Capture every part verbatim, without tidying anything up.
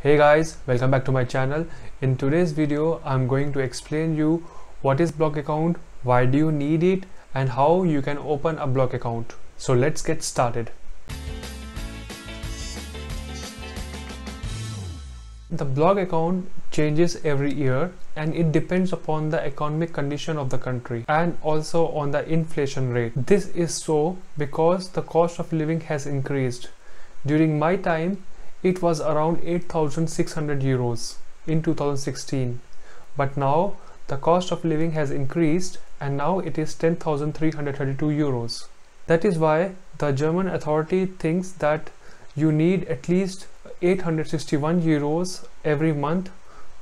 Hey guys, welcome back to my channel. In today's video I'm going to explain you what is block account, why do you need it, and how you can open a block account. So let's get started. The block account changes every year and it depends upon the economic condition of the country and also on the inflation rate. This is so because the cost of living has increased. During my time it was around eight thousand six hundred euros in two thousand sixteen, but now the cost of living has increased and now it is ten thousand three hundred thirty-two euros. That is why the German authority thinks that you need at least eight hundred sixty-one euros every month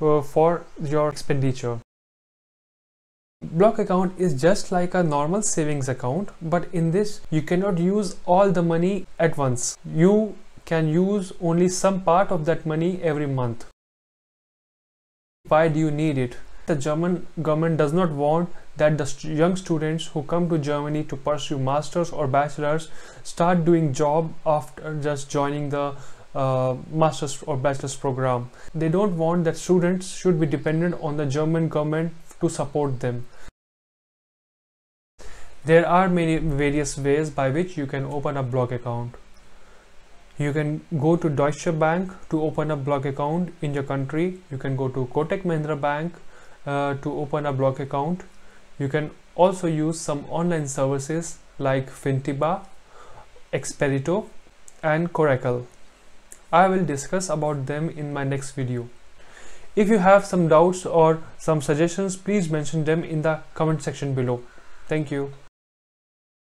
uh, for your expenditure. Block account is just like a normal savings account, but in this you cannot use all the money at once. You can use only some part of that money every month. Why do you need it? The German government does not want that the st- young students who come to Germany to pursue masters or bachelors start doing job after just joining the uh, masters or bachelors program. They don't want that students should be dependent on the German government to support them. There are many various ways by which you can open a block account. You can go to Deutsche Bank to open a block account in your country. You can go to Co Tech Mahindra Bank uh, to open a block account. You can also use some online services like Fintiba, Expeditor and Coracle. I will discuss about them in my next video. If you have some doubts or some suggestions, please mention them in the comment section below. Thank you.